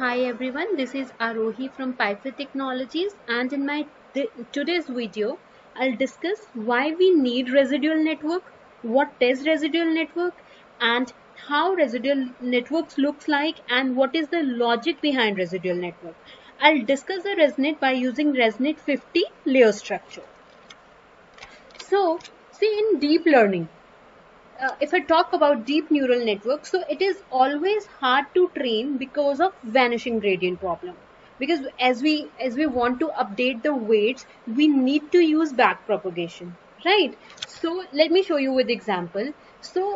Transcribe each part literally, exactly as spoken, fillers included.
Hi everyone, this is Arohi from Piford Technologies, and in my today's video I'll discuss why we need residual network, what is residual network, and how residual networks looks like, and what is the logic behind residual network. I'll discuss the ResNet by using ResNet fifty layer structure. So see, in deep learning, Uh, if I talk about deep neural networks, so it is always hard to train because of vanishing gradient problem. Because as we as we want to update the weights, we need to use back propagation, right? So let me show you with example. So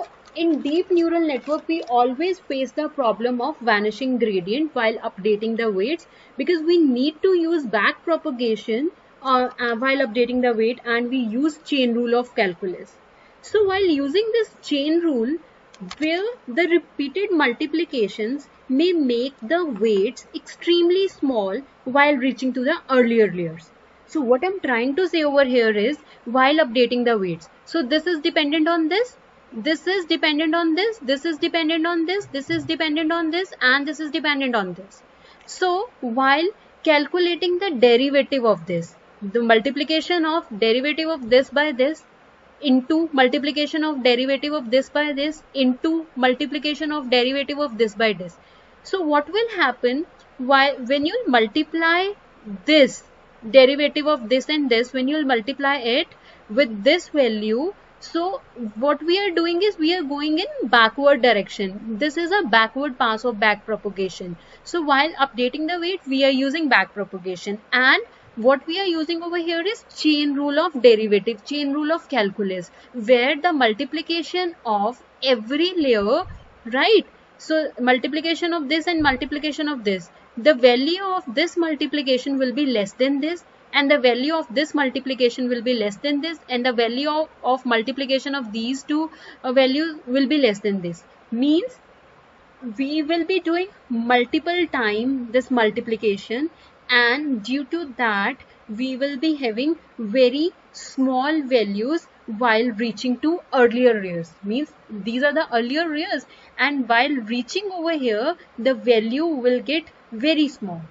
in deep neural network, we always face the problem of vanishing gradient while updating the weights, because we need to use back propagation uh, uh, while updating the weight, and we use chain rule of calculus. So while using this chain rule, where the repeated multiplications may make the weights extremely small while reaching to the earlier layers. So what I'm trying to say over here is, while updating the weights, so this is dependent on this, this is dependent on this, this is dependent on this, this is dependent on this, and this is dependent on this. So while calculating the derivative of this, the multiplication of derivative of this by this, into multiplication of derivative of this by this, into multiplication of derivative of this by this. So what will happen while when you multiply this derivative of this and this, when you multiply it with this value, so what we are doing is we are going in backward direction. This is a backward pass of back propagation. So while updating the weight, we are using back propagation, and what we are using over here is chain rule of derivative, chain rule of calculus, where the multiplication of every layer, right? So multiplication of this and multiplication of this, the value of this multiplication will be less than this, and the value of this multiplication will be less than this, and the value of, of multiplication of these two uh, values will be less than this. Means we will be doing multiple times this multiplication, and due to that we will be having very small values while reaching to earlier layers. Means these are the earlier layers, and while reaching over here the value will get very small.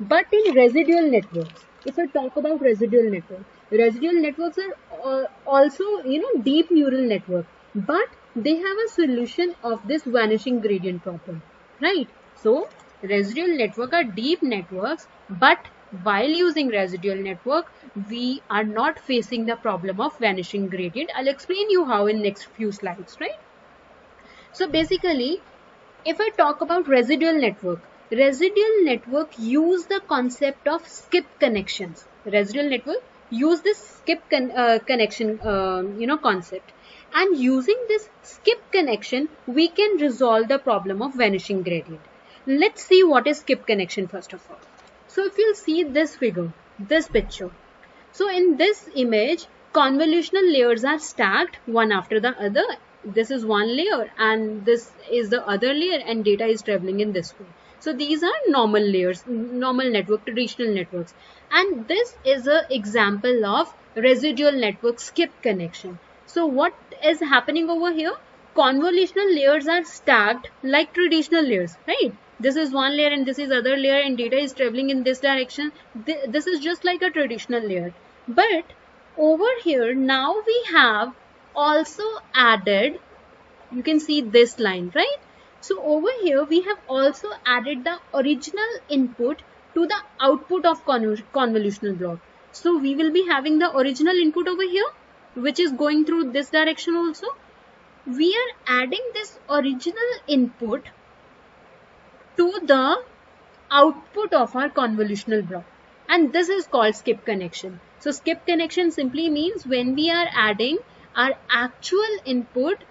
But in residual networks, if I talk about residual network, residual networks are uh, also, you know, deep neural network, but they have a solution of this vanishing gradient problem, right? So residual network are deep networks, but while using residual network we are not facing the problem of vanishing gradient. I'll explain you how in next few slides, right? So basically, if I talk about residual network, residual network use the concept of skip connections. Residual network use this skip con uh, connection uh, you know concept, and using this skip connection we can resolve the problem of vanishing gradient. Let's see what is skip connection first of all. So if you'll see this figure, this picture, so in this image convolutional layers are stacked one after the other. This is one layer and this is the other layer, and data is traveling in this way. So these are normal layers, normal network, traditional networks, and this is an example of residual network skip connection. So what is happening over here? Convolutional layers are stacked like traditional layers, right? This is one layer and this is other layer, and data is traveling in this direction. This is just like a traditional layer. But over here now we have also added, you can see this line, right? So over here we have also added the original input to the output of conv convolutional block. So we will be having the original input over here, which is going through this direction also. We are adding this original input to the output of our convolutional block, and this is called skip connection. So skip connection simply means when we are adding our actual input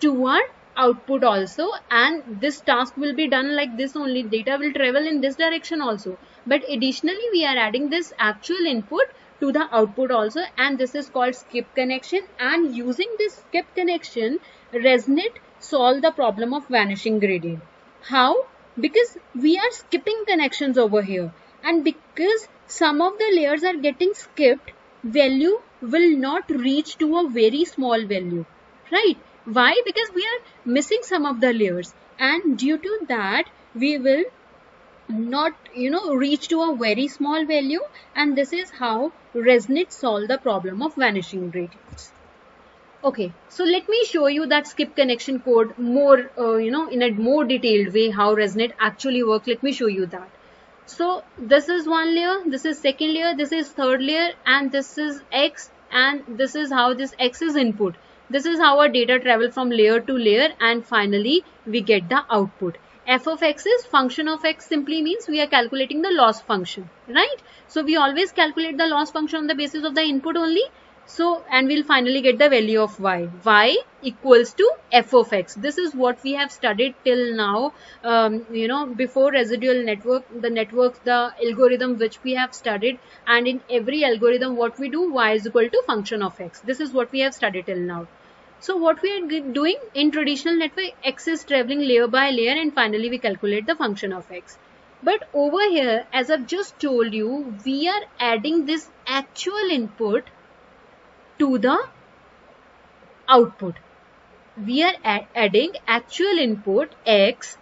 to our output also, and this task will be done like this only, data will travel in this direction also, but additionally we are adding this actual input to the output also, and this is called skip connection. And using this skip connection, ResNet solve the problem of vanishing gradient. How? Because we are skipping connections over here, and because some of the layers are getting skipped, value will not reach to a very small value, right? Why? Because we are missing some of the layers, and due to that we will not, you know, reach to a very small value, and this is how ResNet solved the problem of vanishing gradients. Okay, so let me show you that skip connection code more, uh, you know, in a more detailed way, how ResNet actually works. Let me show you that. So this is one layer, this is second layer, this is third layer, and this is X, and this is how this X is input. This is how our data travel from layer to layer, and finally we get the output. F of X is function of X, simply means we are calculating the loss function, right? So we always calculate the loss function on the basis of the input only. So, and we'll finally get the value of Y. Y equals to F of X. This is what we have studied till now. Um, you know, before residual network, the network, the algorithm which we have studied, and in every algorithm what we do, Y is equal to function of X. This is what we have studied till now. So what we are doing in traditional network, X is traveling layer by layer, and finally we calculate the function of X. But over here, as I've just told you, we are adding this actual input to the output. We are ad adding actual input X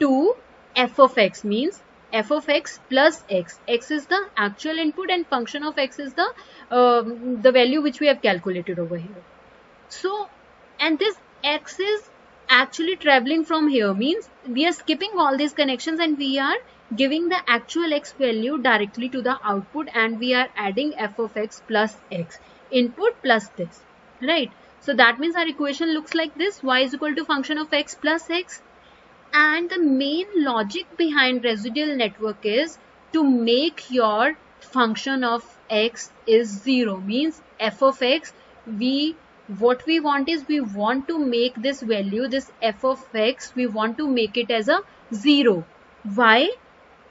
to F of X, means F of X plus X. X is the actual input and function of X is the, uh, the value which we have calculated over here. So, and this X is actually traveling from here, means we are skipping all these connections and we are giving the actual X value directly to the output, and we are adding F of X plus X, input plus this, right? So that means our equation looks like this: Y is equal to function of X plus X. And the main logic behind residual network is to make your function of X is zero, means F of X, we what we want is we want to make this value, this F of X, we want to make it as a zero. Why?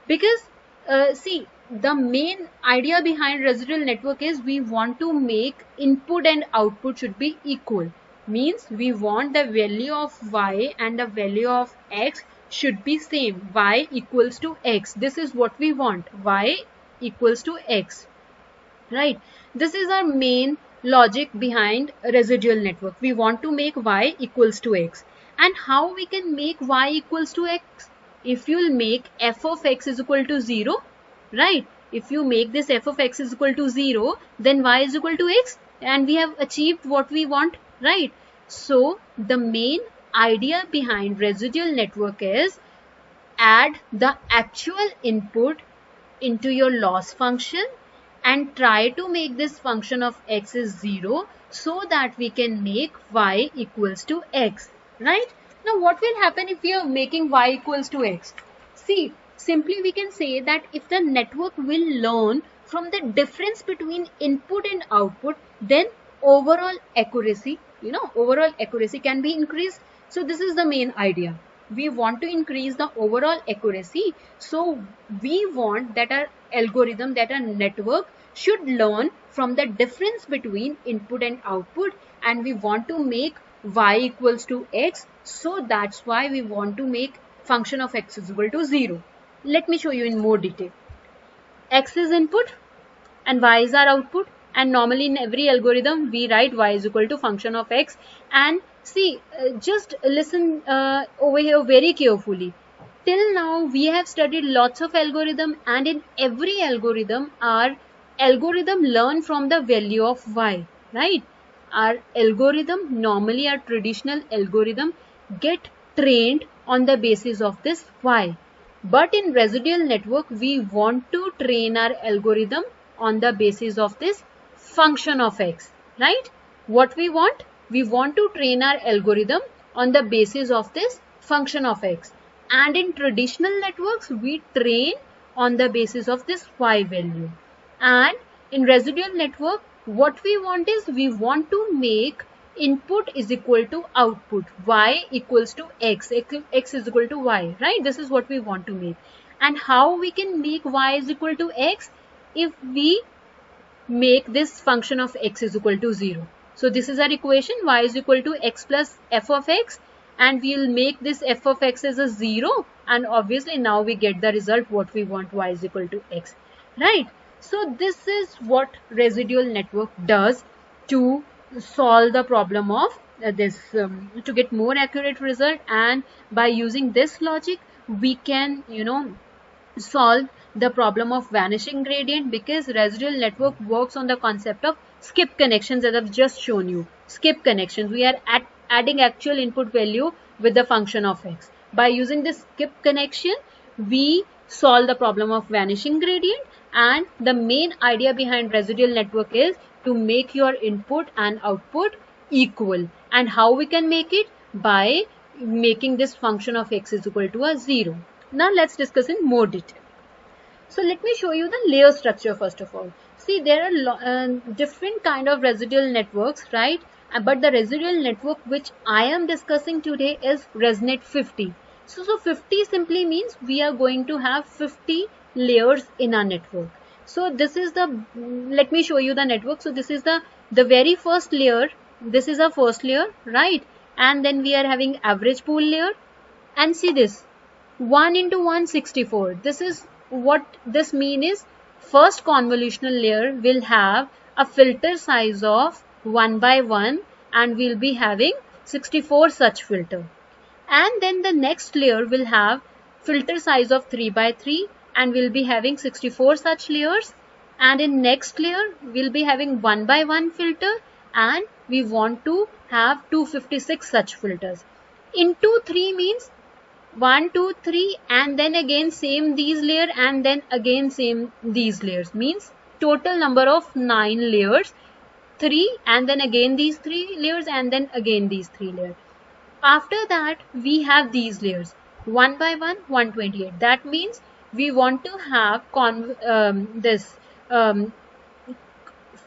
Because uh, see, the main idea behind residual network is we want to make input and output should be equal, means we want the value of Y and the value of X should be same. Y equals to X, this is what we want, Y equals to X, right? This is our main logic behind residual network. We want to make Y equals to X. And how we can make Y equals to X? If you'll make F of X is equal to zero, right? If you make this F of X is equal to zero, then Y is equal to X, and we have achieved what we want, right? So the main idea behind residual network is add the actual input into your loss function and try to make this function of X is zero, so that we can make Y equals to X, right? Now what will happen if we are making Y equals to X? See, simply we can say that if the network will learn from the difference between input and output, then overall accuracy, you know, overall accuracy can be increased. So this is the main idea. We want to increase the overall accuracy. So we want that our algorithm, that our network should learn from the difference between input and output, and we want to make Y equals to X. So that's why we want to make function of X is equal to zero. Let me show you in more detail. X is input and Y is our output, and normally in every algorithm we write Y is equal to function of X. And see, uh, just listen uh, over here very carefully. Till now we have studied lots of algorithm, and in every algorithm our algorithm learn from the value of Y, right? Our algorithm, normally our traditional algorithm, get trained on the basis of this Y. But in residual network, we want to train our algorithm on the basis of this function of X, right? What we want? We want to train our algorithm on the basis of this function of X. And in traditional networks, we train on the basis of this Y value. And in residual network, what we want is we want to make input is equal to output, Y equals to X, X is equal to Y, right? This is what we want to make. And how we can make Y is equal to X? If we make this function of X is equal to zero. So this is our equation, Y is equal to X plus F of X, and we'll make this F of X as a zero, and obviously now we get the result what we want, Y is equal to X, right? So this is what residual network does to solve the problem of uh, this um, to get more accurate result. And by using this logic we can, you know, solve the problem of vanishing gradient, because residual network works on the concept of skip connections, as I've just shown you. Skip connections. We are at adding actual input value with the function of x. By using this skip connection, we solve the problem of vanishing gradient, and the main idea behind residual network is to make your input and output equal. And how we can make it? By making this function of x is equal to a zero. Now let's discuss in more detail. So let me show you the layer structure first of all. See, there are uh, different kind of residual networks, right? But the residual network which I am discussing today is ResNet fifty. So, so fifty simply means we are going to have fifty layers in our network. So this is the, let me show you the network. So this is the, the very first layer. This is our first layer, right? And then we are having average pool layer. And see this, one into one sixty-four. This is what this means is first convolutional layer will have a filter size of one by one, and we'll be having sixty-four such filter. And then the next layer will have filter size of three by three, and we'll be having sixty-four such layers. And in next layer, we'll be having one by one filter, and we want to have two hundred fifty-six such filters. In two, three means one, two, three, and then again same these layer, and then again same these layers, means total number of nine layers, three, and then again these three layers, and then again these three layers. After that, we have these layers, one by one, one twenty-eight. That means we want to have con um, this um,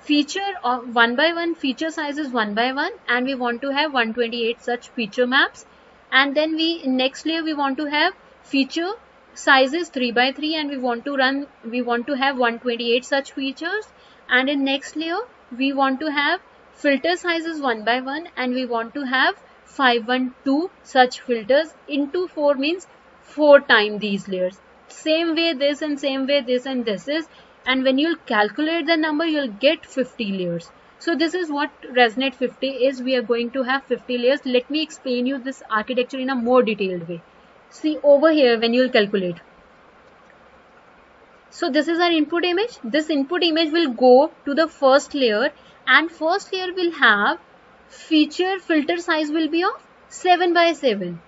feature of one by one, feature sizes one by one, and we want to have one twenty-eight such feature maps. And then we, next layer, we want to have feature sizes three by three, and we want to run, we want to have one twenty-eight such features. And in next layer, we want to have filter sizes one by one, and we want to have five hundred twelve such filters. Into four means four times these layers. Same way this, and same way this, and this is. And when you'll calculate the number, you'll get fifty layers. So this is what ResNet fifty is. We are going to have fifty layers. Let me explain you this architecture in a more detailed way. See over here when you'll calculate. So this is our input image. This input image will go to the first layer, and first layer will have feature filter size will be of seven by seven,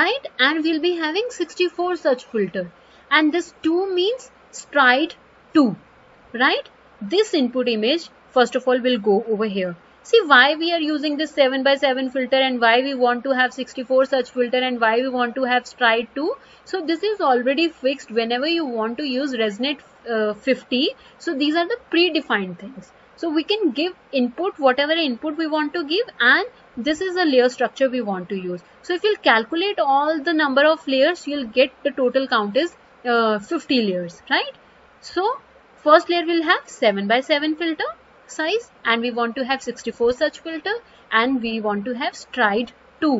right? And we'll be having sixty-four such filter. And this two means stride two, right? This input image first of all will go over here. See why we are using this seven by seven filter, and why we want to have sixty-four such filter, and why we want to have stride two. So this is already fixed whenever you want to use ResNet uh, fifty. So these are the predefined things. So we can give input, whatever input we want to give, and this is the layer structure we want to use. So if you'll calculate all the number of layers, you'll get the total count is uh, fifty layers, right? So first layer will have seven by seven filter size, and we want to have sixty-four such filter, and we want to have stride two.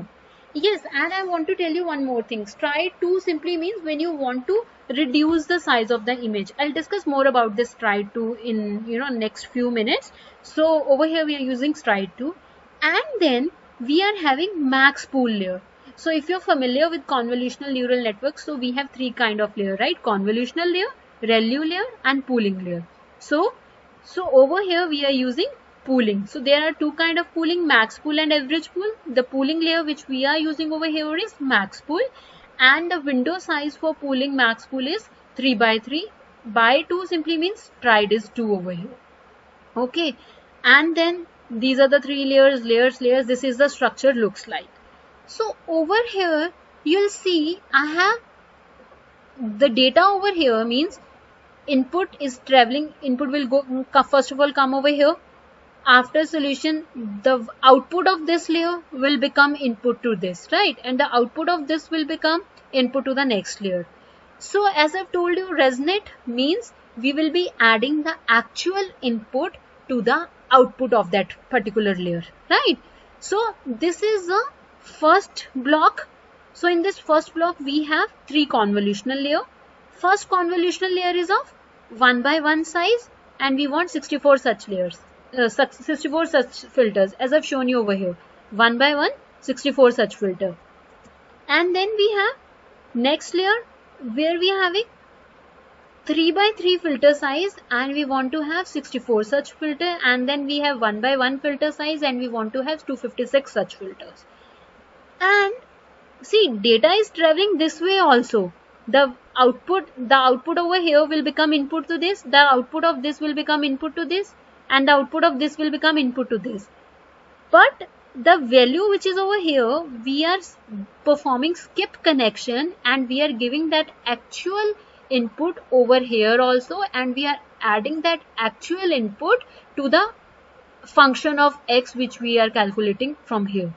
Yes, and I want to tell you one more thing. Stride two simply means when you want to reduce the size of the image. I'll discuss more about this stride two in, you know, next few minutes. So over here we are using stride two, and then we are having max pool layer. So if you're familiar with convolutional neural networks, so we have three kind of layer, right? Convolutional layer, ReLU layer, and pooling layer. So So over here we are using pooling. So there are two kind of pooling, max pool and average pool. The pooling layer which we are using over here is max pool, and the window size for pooling max pool is three by three by two, simply means stride is two over here. Okay, and then these are the three layers, layers, layers. This is the structure looks like. So over here you'll see I have the data over here, means input is traveling, input will go first of all come over here. After solution, the output of this layer will become input to this, right? And the output of this will become input to the next layer. So as I've told you, ResNet means we will be adding the actual input to the output of that particular layer, right? So this is the first block. So in this first block, we have three convolutional layer. First convolutional layer is of one by one size, and we want sixty-four such layers, uh, sixty-four such filters, as I've shown you over here. one by one, sixty-four such filter. And then we have next layer where we are having three by three filter size, and we want to have sixty-four such filter, and then we have one by one filter size and we want to have two hundred fifty-six such filters. And see, data is traveling this way also. The output, the output over here will become input to this, the output of this will become input to this, and the output of this will become input to this. But the value which is over here, we are performing skip connection and we are giving that actual input over here also, and we are adding that actual input to the function of x which we are calculating from here.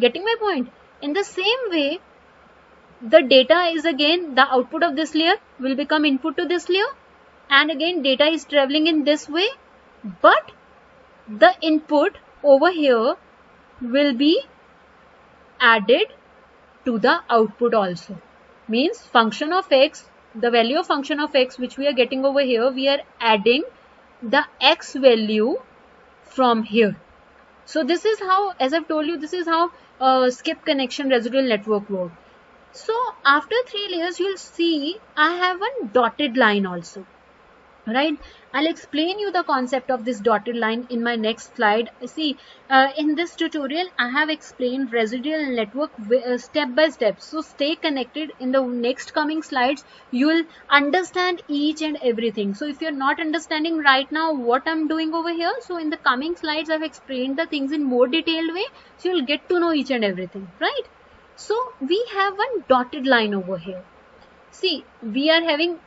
Getting my point? In the same way, the data is again, the output of this layer will become input to this layer, and again data is traveling in this way, but the input over here will be added to the output also. Means function of x, the value of function of x which we are getting over here, we are adding the x value from here. So this is how, as I've told you, this is how uh, skip connection residual network works. So after three layers, you'll see I have one dotted line also, right? I'll explain you the concept of this dotted line in my next slide. See, uh, in this tutorial, I have explained residual network step by step. So stay connected. In the next coming slides, you will understand each and everything. So if you're not understanding right now what I'm doing over here, so in the coming slides, I've explained the things in more detailed way. So you'll get to know each and everything, right? So we have one dotted line over here. See, we are having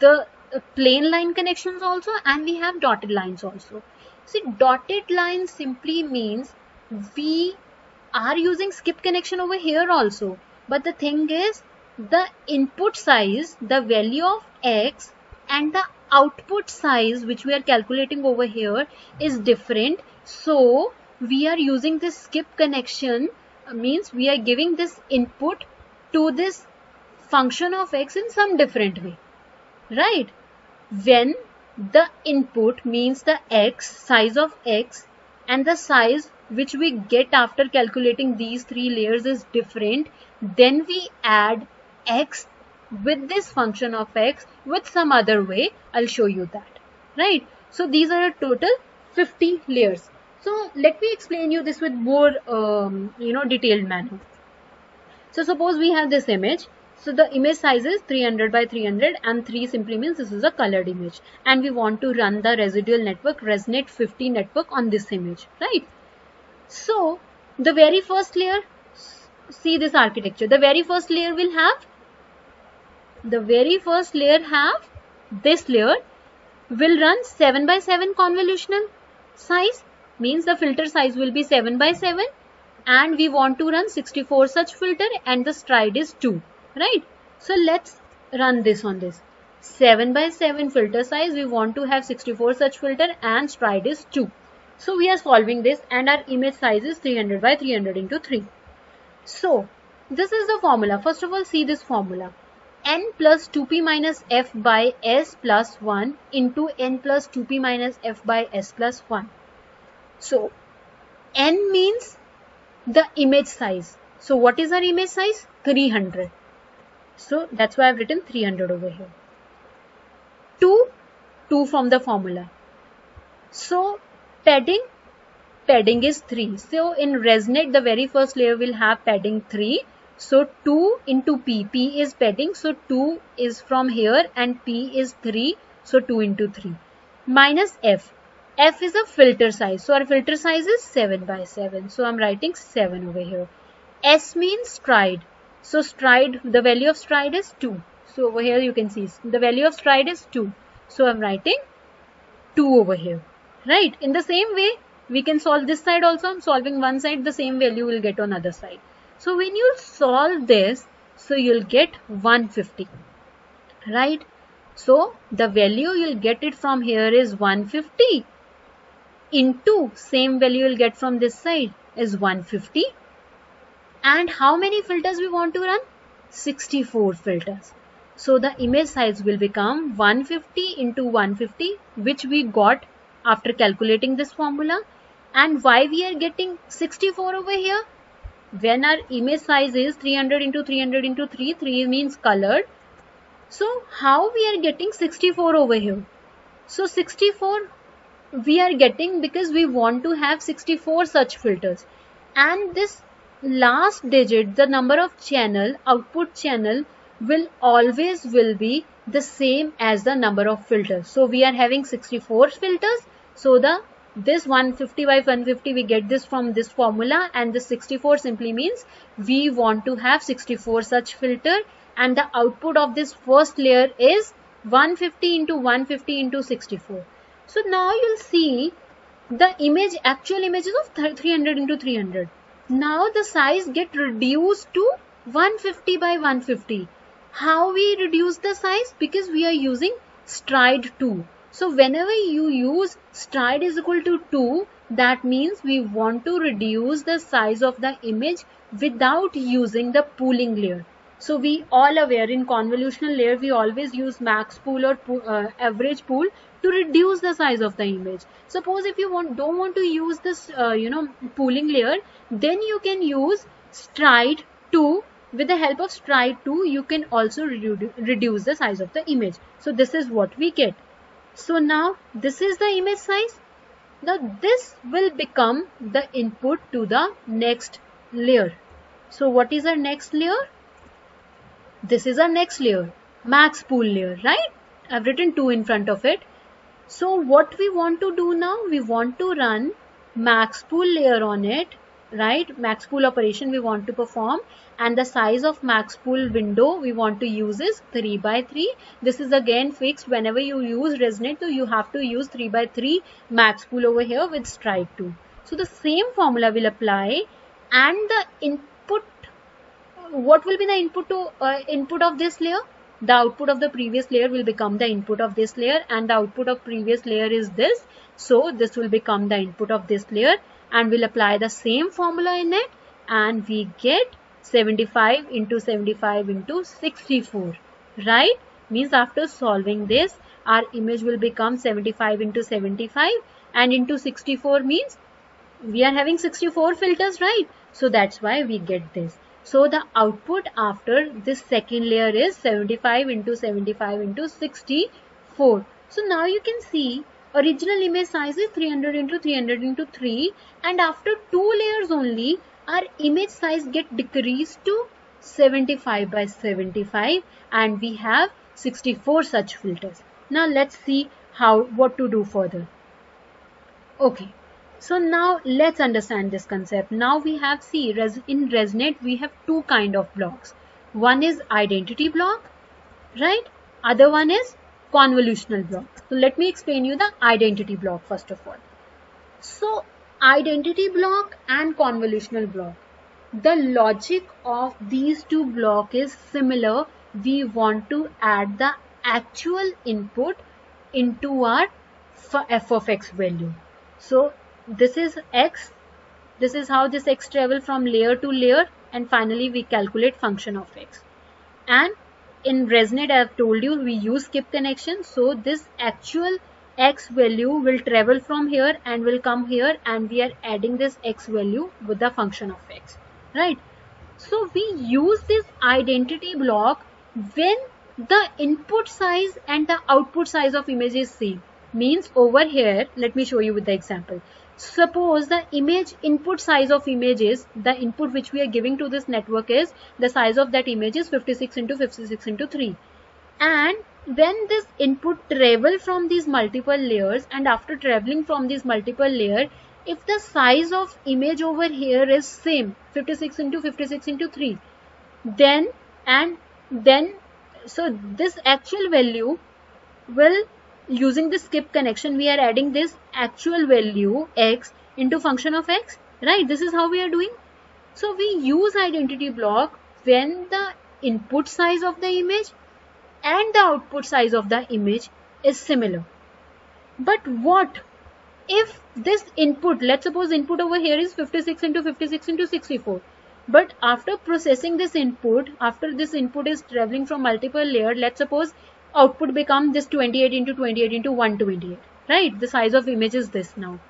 the plain line connections also, and we have dotted lines also. See, dotted line simply means we are using skip connection over here also. But the thing is, the input size, the value of x, and the output size which we are calculating over here is different. So we are using this skip connection, means we are giving this input to this function of x in some different way, right? When the input means the x, size of x, and the size which we get after calculating these three layers is different, then we add x with this function of x with some other way. I'll show you that, right? So these are a total fifty layers. So let me explain you this with more, um, you know, detailed manner. So suppose we have this image. So the image size is three hundred by three hundred, and three simply means this is a colored image. And we want to run the residual network, ResNet fifty network on this image, right? So the very first layer, see this architecture. The very first layer will have, the very first layer have, this layer will run seven by seven convolutional size. Means the filter size will be seven by seven, and we want to run sixty-four such filter, and the stride is two, right? So let's run this on this seven by seven filter size. We want to have sixty-four such filter and stride is two. So we are solving this, and our image size is three hundred by three hundred into three. So this is the formula. First of all, see this formula: n plus two p minus f by s plus one into n plus two p minus f by s plus one. So n means the image size. So what is our image size? three hundred. So that's why I've written three hundred over here. Two two from the formula. So padding padding is three. So in ResNet, the very first layer will have padding three. So two into p, p is padding, so two is from here and p is three, so two into three minus f. F is a filter size. So our filter size is seven by seven. So I'm writing seven over here. S means stride. So stride, the value of stride is two. So over here you can see the value of stride is two. So I'm writing two over here, right? In the same way, we can solve this side also. I'm solving one side, the same value will get on other side. So when you solve this, so you'll get one hundred fifty, right? So the value you'll get it from here is one hundred fifty. Into same value you'll get from this side is one hundred fifty. And how many filters we want to run? sixty-four filters. So the image size will become one hundred fifty into one hundred fifty, which we got after calculating this formula. And why we are getting sixty-four over here? When our image size is three hundred into three hundred into three, three means colored, So how we are getting sixty-four over here? So sixty-four we are getting because we want to have sixty-four such filters, and this last digit, the number of channel, output channel, will always will be the same as the number of filters. So we are having sixty-four filters. So the this one fifty by one fifty, we get this from this formula, and the sixty-four simply means we want to have sixty-four such filter, and the output of this first layer is one fifty into one fifty into sixty-four. So now you'll see the image, actual images of three hundred into three hundred. Now the size get reduced to one fifty by one fifty. How we reduce the size? Because we are using stride two. So whenever you use stride is equal to two, that means we want to reduce the size of the image without using the pooling layer. So we all aware in convolutional layer we always use max pool or pool, uh, average pool to reduce the size of the image. Suppose if you want don't want to use this uh, you know pooling layer, then you can use stride two. With the help of stride two you can also redu reduce the size of the image. So this is what we get. So now this is the image size. Now this will become the input to the next layer. So what is our next layer? This is our next layer, max pool layer, right? I've written two in front of it. So what we want to do now, we want to run max pool layer on it, right? Max pool operation we want to perform, and the size of max pool window we want to use is three by three. This is again fixed. Whenever you use ResNet, so you have to use three by three max pool over here with stride two. So the same formula will apply, and the input, what will be the input to uh, input of this layer? The output of the previous layer will become the input of this layer, and the output of previous layer is this. So this will become the input of this layer, and we'll apply the same formula in it, and we get seventy-five into seventy-five into sixty-four, right? Means after solving this, our image will become seventy-five into seventy-five, and into sixty-four means we are having sixty-four filters, right? So that's why we get this. So the output after this second layer is seventy-five into seventy-five into sixty-four. So now you can see original image size is three hundred into three hundred into three, and after two layers only our image size get decreased to seventy-five by seventy-five, and we have sixty-four such filters. Now let's see how what to do further. Okay. So now let's understand this concept. Now we have, see, in ResNet we have two kind of blocks. One is identity block, right? Other one is convolutional block. So let me explain you the identity block first of all. So identity block and convolutional block. The logic of these two blocks is similar. We want to add the actual input into our f of x value. So this is x, this is how this x travel from layer to layer, and finally we calculate function of x. And in ResNet I have told you we use skip connection, so this actual x value will travel from here and will come here, and we are adding this x value with the function of x, right? So we use this identity block when the input size and the output size of image is same. Means over here, let me show you with the example. Suppose the image input size of image is, the input which we are giving to this network is, the size of that image is fifty-six into fifty-six into three, and when this input travel from these multiple layers, and after traveling from these multiple layer, if the size of image over here is same fifty-six into fifty-six into three, then and then so this actual value will, using the skip connection, we are adding this actual value x into function of x, right? This is how we are doing. So we use identity block when the input size of the image and the output size of the image is similar. But what if this input, let's suppose input over here is fifty-six into fifty-six into sixty-four, but after processing this input, after this input is traveling from multiple layer, let's suppose output become this twenty-eight into twenty-eight into one twenty-eight, right? The size of image is this now.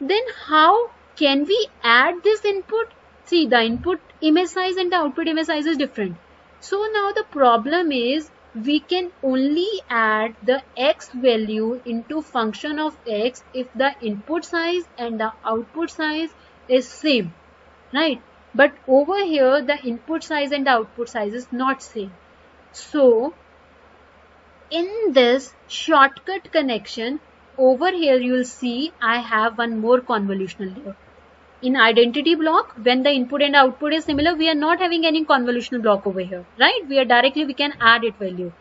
Then how can we add this input? See, the input image size and the output image size is different. So now the problem is we can only add the x value into function of x if the input size and the output size is same, right? But over here the input size and the output size is not same. So in this shortcut connection, over here you will see I have one more convolutional layer. In identity block, when the input and output is similar, we are not having any convolutional block over here, right? We are directly, we can add it value.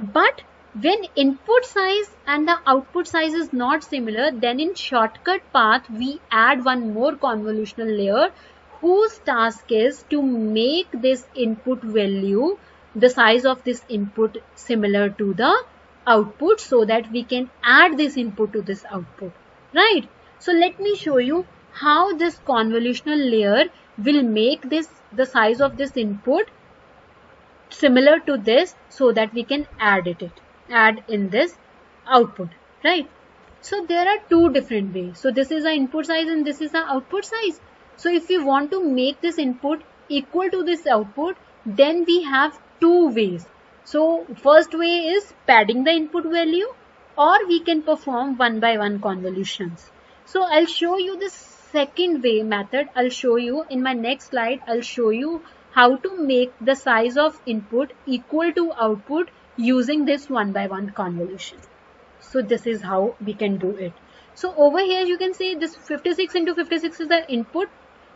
But when input size and the output size is not similar, then in shortcut path, we add one more convolutional layer whose task is to make this input value, the size of this input, similar to the output so that we can add this input to this output, right? So let me show you how this convolutional layer will make this, the size of this input, similar to this so that we can add it, it add in this output, right? So there are two different ways. So this is the input size and this is the output size. So if we want to make this input equal to this output, then we have two ways. So first way is padding the input value, or we can perform one by one convolutions. So I'll show you the second way method. I'll show you in my next slide. I'll show you how to make the size of input equal to output using this one by one convolution. So this is how we can do it. So over here you can see this fifty-six into fifty-six is the input.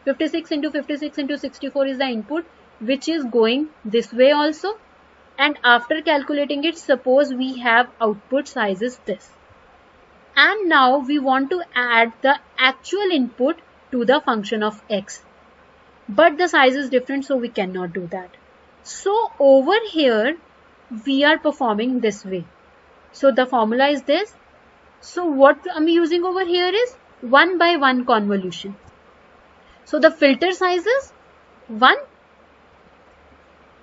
fifty-six into fifty-six into sixty-four is the input, which is going this way also. And after calculating it, suppose we have output size is this. And now we want to add the actual input to the function of x. But the size is different, so we cannot do that. So over here, we are performing this way. So the formula is this. So what I'm using over here is one by one convolution. So the filter size is one.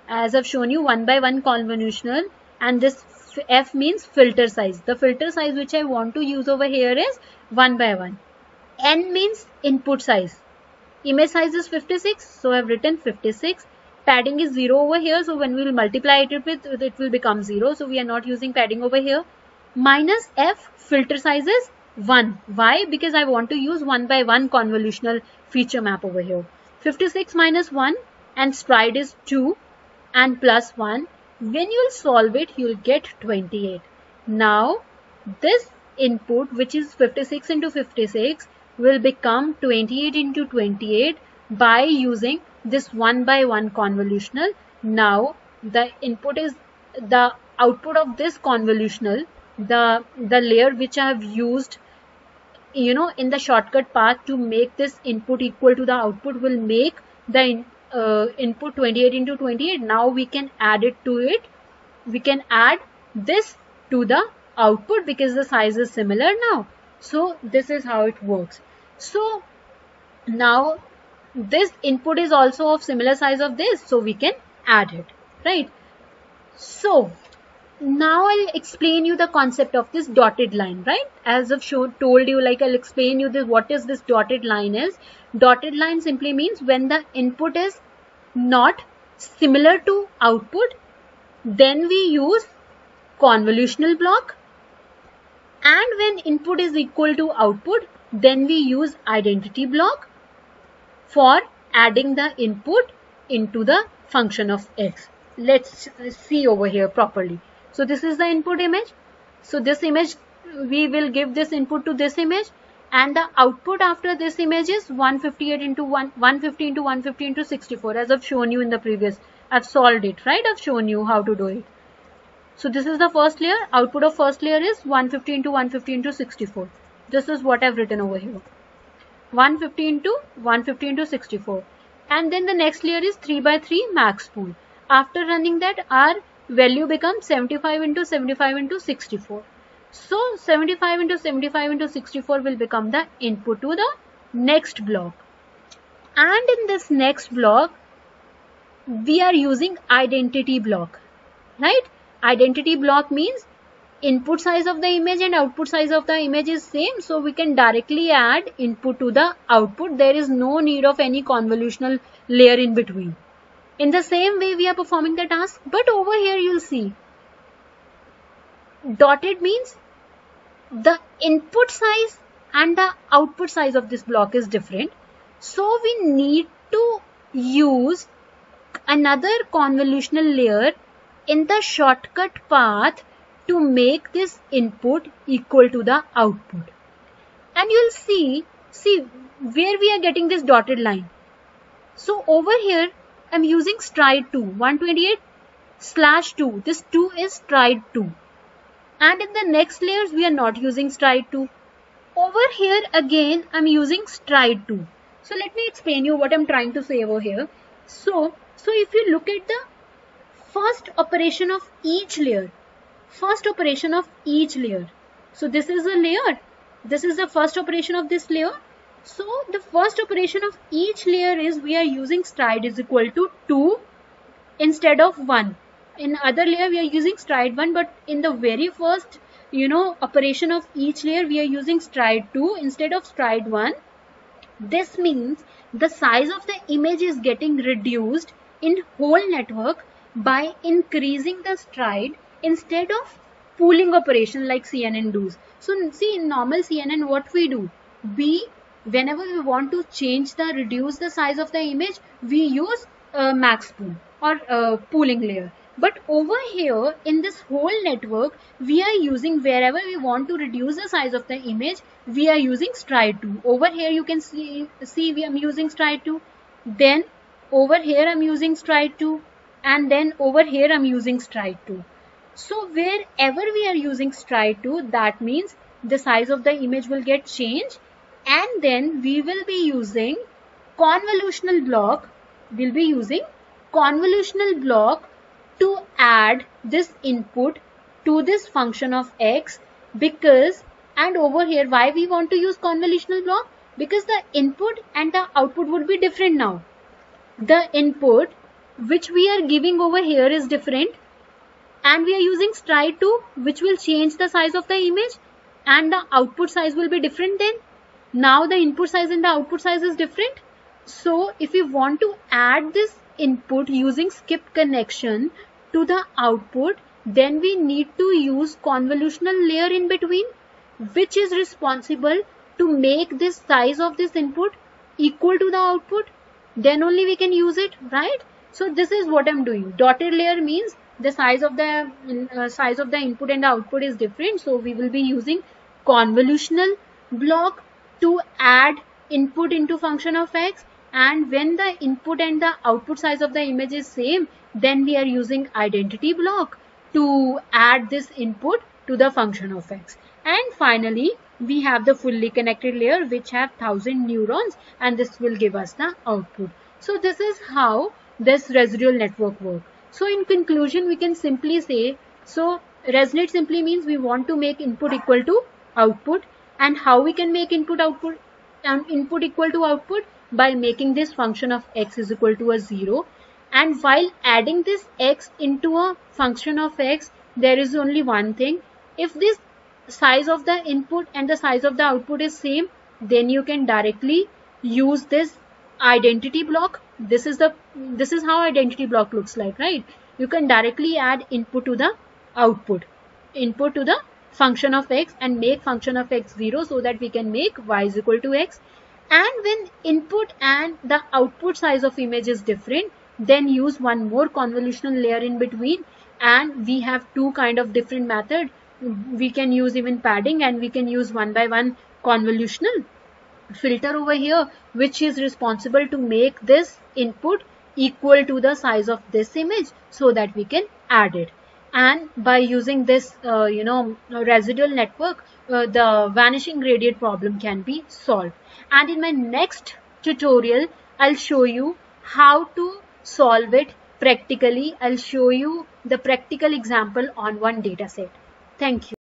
As I've shown you, one by one convolutional, and this f means filter size. The filter size which I want to use over here is one by one. N means input size. Image size is fifty-six, so I have written fifty-six. Padding is zero over here, so when we will multiply it with, it will become zero. So we are not using padding over here. Minus f, filter size is one. Why? Because I want to use one by one convolutional feature map over here. fifty-six minus one, and stride is two, and plus one. When you'll solve it, you'll get twenty-eight. Now, this input, which is fifty-six into fifty-six, will become twenty-eight into twenty-eight by using this one by one convolutional. Now, the input is the output of this convolutional, the, the layer which I have used, you know, in the shortcut path to make this input equal to the output, will make the input Uh, input twenty-eight into twenty-eight. Now we can add it to it. We can add this to the output because the size is similar now. So this is how it works. So now this input is also of similar size of this, so we can add it, right? So now I'll explain you the concept of this dotted line, right? As I've shown, told you, like I'll explain you this, what is this dotted line is. Dotted line simply means when the input is not similar to output, then we use convolutional block, and when input is equal to output, then we use identity block for adding the input into the function of x. Let's see over here properly. So this is the input image. So this image, we will give this input to this image, and the output after this image is one fifty-eight into one fifty into one fifty into sixty-four, as I've shown you in the previous. I've solved it, right? I've shown you how to do it. So this is the first layer. Output of first layer is one fifty into one fifty into sixty-four. This is what I've written over here. one fifty into one fifty into sixty-four. And then the next layer is three by three max pool. After running that, our value becomes seventy-five into seventy-five into sixty-four. So seventy-five into seventy-five into sixty-four will become the input to the next block. And in this next block, we are using identity block, right? Identity block means input size of the image and output size of the image is same. So we can directly add input to the output. There is no need of any convolutional layer in between. In the same way we are performing the task, but over here you'll see Dotted means the input size and the output size of this block is different. So we need to use another convolutional layer in the shortcut path to make this input equal to the output. And you'll see, see where we are getting this dotted line. So over here, I'm using stride two, one twenty-eight slash two. This two is stride two. And in the next layers, we are not using stride two. Over here again, I'm using stride two. So let me explain you what I'm trying to say over here. So, so if you look at the first operation of each layer, first operation of each layer. So this is a layer. This is the first operation of this layer. So the first operation of each layer is we are using stride is equal to two instead of one. In other layer we are using stride one, but in the very first, you know, operation of each layer we are using stride two instead of stride one. This means the size of the image is getting reduced in whole network by increasing the stride instead of pooling operation like C N N does. So see, in normal C N N what we do, we whenever we want to change the reduce the size of the image, we use uh, MaxPool or uh, pooling layer. But over here in this whole network, we are using wherever we want to reduce the size of the image, we are using stride two. Over here you can see, see we am using stride two. Then over here I'm using stride two. And then over here I'm using stride two. So wherever we are using stride two, that means the size of the image will get changed. And then we will be using convolutional block. We'll be using convolutional block to add this input to this function of x, because and over here why we want to use convolutional block, because the input and the output would be different now. The input which we are giving over here is different, and we are using stride two which will change the size of the image, and the output size will be different then. Now the input size and the output size is different. So if we want to add this input using skip connection to the output, then we need to use convolutional layer in between, which is responsible to make this size of this input equal to the output. Then only we can use it, right? So this is what I'm doing. Dotted layer means the size of the uh, size of the input and the output is different, so we will be using convolutional block to add input into function of x. And when the input and the output size of the image is same, then we are using identity block to add this input to the function of x. And finally, we have the fully connected layer which have thousand neurons, and this will give us the output. So this is how this residual network works. So in conclusion, we can simply say, so ResNet simply means we want to make input equal to output. And how we can make input output um, input equal to output? By making this function of x is equal to a zero, and while adding this x into a function of x, there is only one thing: if this size of the input and the size of the output is same, then you can directly use this identity block. This is the this is how identity block looks like, right? You can directly add input to the output, input to the function of x, and make function of x zero so that we can make y is equal to x. And when input and the output size of image is different, then use one more convolutional layer in between. And we have two kind of different method. We can use even padding, and we can use one by one convolutional filter over here, which is responsible to make this input equal to the size of this image so that we can add it. And by using this, uh, you know, residual network, uh, the vanishing gradient problem can be solved. And in my next tutorial, I'll show you how to solve it practically. I'll show you the practical example on one data set. Thank you.